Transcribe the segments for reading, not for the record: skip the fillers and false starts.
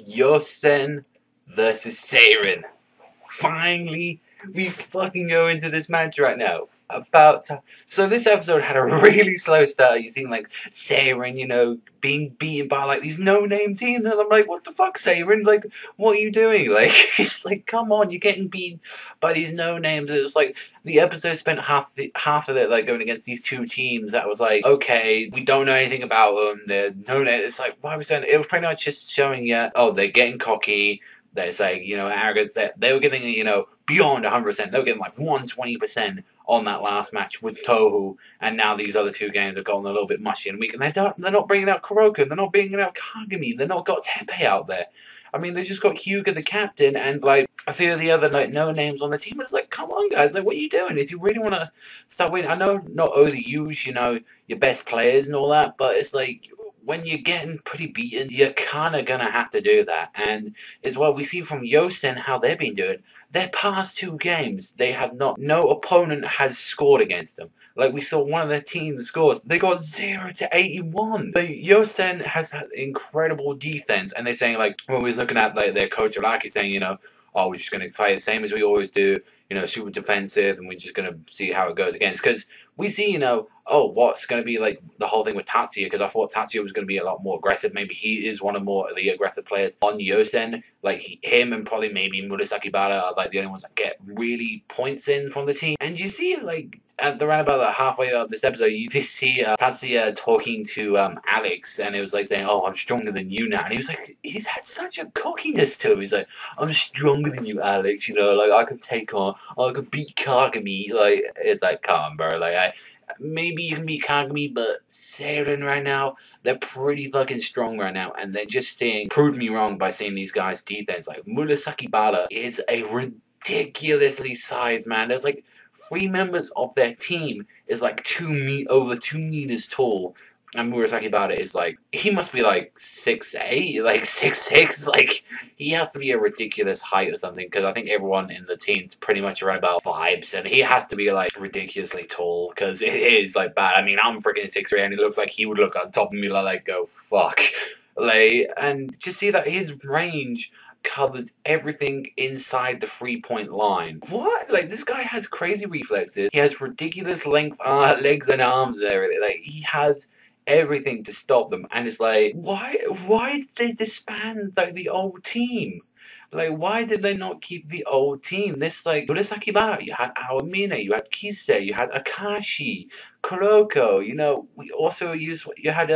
Yosen versus Seirin. Finally, we fucking go into this match right now. About time. So this episode had a really slow start. You seen like Seirin, you know, being beaten by like these no-name teams, and I'm like, what the fuck, Seirin? Like, what are you doing? Like, it's like, come on, you're getting beaten by these no-names. It was like the episode spent half of it like going against these two teams that was like, okay, we don't know anything about them. They're no-name. It's like, why was that? It was pretty much just showing you, oh, they're getting cocky. That's like, you know, arrogance. That they were getting, you know, beyond 100%. They were getting like 120% on that last match with Tohu, and now these other two games have gotten a little bit mushy and weak. And they're not bringing out Kuroko. They're not bringing out Kagami. They're not got Tepe out there. I mean, they just got Hugo the captain and like a few of the other like no names on the team. It's like, come on, guys! Like, what are you doing? If you really want to start winning, I know not only use, you know, your best players and all that, but it's like, when you're getting pretty beaten, you're kind of going to have to do that. And it's what we see from Yosen, how they've been doing. Their past two games, they have not, no opponent has scored against them. Like, we saw one of their team scores. They got 0-81. Like, Yosen has had incredible defense. And they're saying, like, when we was looking at like their coach, Alex, saying, you know, oh, we're just going to play the same as we always do, you know, super defensive, and we're just going to see how it goes against. Because we see, you know, oh, what's going to be, like, the whole thing with Tatsuya, because I thought Tatsuya was going to be a lot more aggressive. Maybe he is one of the aggressive players on Yosen. Like, him and probably maybe Murasakibara are, like, the only ones that get really points in from the team. And you see, like, at the roundabout, like, halfway up this episode, you just see Tatsuya talking to Alex, and it was, like, saying, oh, I'm stronger than you now. And he was, like, he's had such a cockiness to him. He's like, I'm stronger than you, Alex, you know, like, I can take on, I can beat Kagami. Like, it's like, come on, bro, like, maybe you can beat Kagami, but Seirin right now, they're pretty fucking strong right now, and they're just saying, prove me wrong by seeing these guys' defense. Like, Murasakibara is a ridiculously sized man. There's like 3 members of their team is like over 2 meters tall, and Murasakibara is like, he must be like 6'8", like 6'6", like he has to be a ridiculous height or something, because I think everyone in the team's pretty much around about 5s, and he has to be like ridiculously tall, because it is like bad. I mean, I'm freaking 6'3", and it looks like he would look on top of me like, oh fuck, like, and just see that his range covers everything inside the 3-point line. What? Like, this guy has crazy reflexes. He has ridiculous length legs and arms and everything. Like, he has everything to stop them, and it's like, why did they disband like the old team? Like, why did they not keep the old team? This, like, Murasakibara, you had Aomine, you had Kise, you had Akashi, Kuroko, you know, we also used, you had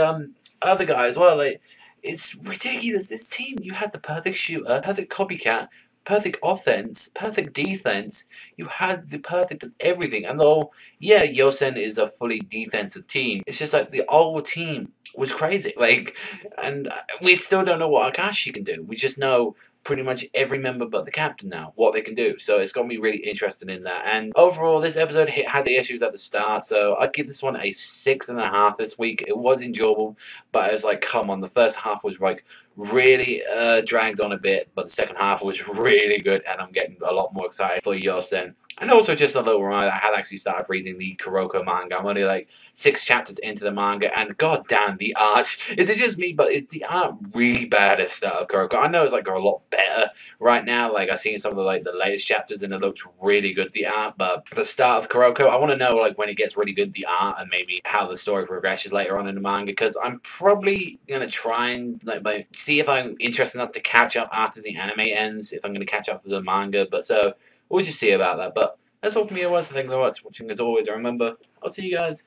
other guys as well. Like, it's ridiculous, this team. You had the perfect shooter, perfect copycat, perfect offense, perfect defense. You had the perfect everything. And though, yeah, Yosen is a fully defensive team, it's just like the old team was crazy. Like, and we still don't know what Akashi can do. We just know pretty much every member but the captain now, what they can do. So it's going to be really interesting in that. And overall, this episode had the issues at the start, so I'd give this one a 6.5 this week. It was enjoyable, but it was like, come on, the first half was like really dragged on a bit, but the second half was really good, and I'm getting a lot more excited for Yosen. And also just a little reminder, I had actually started reading the Kuroko manga. I'm only like 6 chapters into the manga, and god damn, the art. Is it just me, but is the art really bad at start of Kuroko? I know it's like a lot better right now. Like, I've seen some of the, like, the latest chapters, and it looks really good, the art. But the start of Kuroko, I want to know like when it gets really good, the art, and maybe how the story progresses later on in the manga, because I'm probably going to try and like see if I'm interested enough to catch up after the anime ends, if I'm going to catch up to the manga. But so, we'll just see about that. But that's all from me. Thanks for watching. As always, remember, I'll see you guys.